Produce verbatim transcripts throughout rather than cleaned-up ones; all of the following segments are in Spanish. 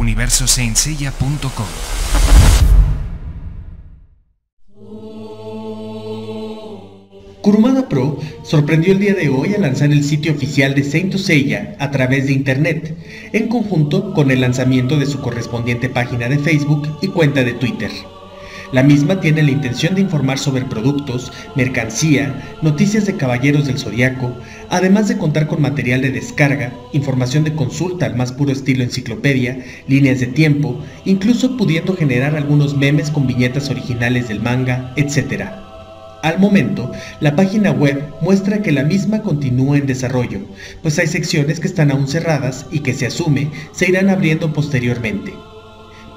Universo Saint Seiya punto com. Kurumada Pro sorprendió el día de hoy al lanzar el sitio oficial de Saint Seiya a través de internet, en conjunto con el lanzamiento de su correspondiente página de Facebook y cuenta de Twitter. La misma tiene la intención de informar sobre productos, mercancía, noticias de Caballeros del Zodiaco, además de contar con material de descarga, información de consulta al más puro estilo enciclopedia, líneas de tiempo, incluso pudiendo generar algunos memes con viñetas originales del manga, etcétera. Al momento, la página web muestra que la misma continúa en desarrollo, pues hay secciones que están aún cerradas y que se asume se irán abriendo posteriormente.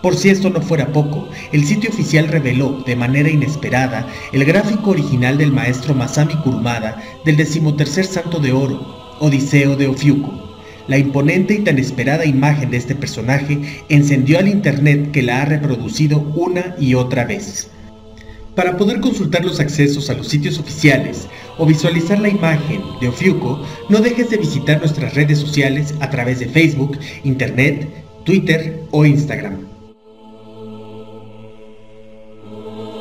Por si esto no fuera poco, el sitio oficial reveló, de manera inesperada, el gráfico original del maestro Masami Kurumada del decimotercer Santo de Oro, Odiseo de Ofiuco. La imponente y tan esperada imagen de este personaje encendió al internet, que la ha reproducido una y otra vez. Para poder consultar los accesos a los sitios oficiales o visualizar la imagen de Ofiuco, no dejes de visitar nuestras redes sociales a través de Facebook, Internet, Twitter o Instagram. Oh